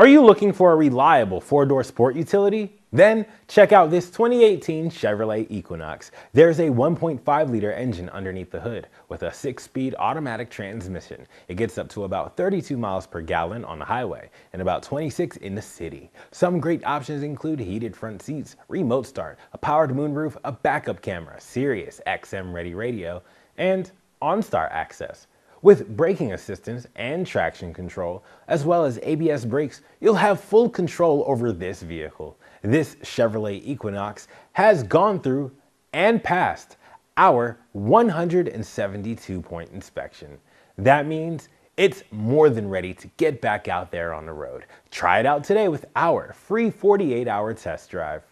Are you looking for a reliable four-door sport utility? Then check out this 2018 Chevrolet Equinox. There's a 1.5-liter engine underneath the hood with a 6-speed automatic transmission. It gets up to about 32 miles per gallon on the highway and about 26 in the city. Some great options include heated front seats, remote start, a powered moonroof, a backup camera, Sirius XM Ready Radio, and OnStar access. With braking assistance and traction control, as well as ABS brakes, you'll have full control over this vehicle. This Chevrolet Equinox has gone through and passed our 172-point inspection. That means it's more than ready to get back out there on the road. Try it out today with our free 48-hour test drive.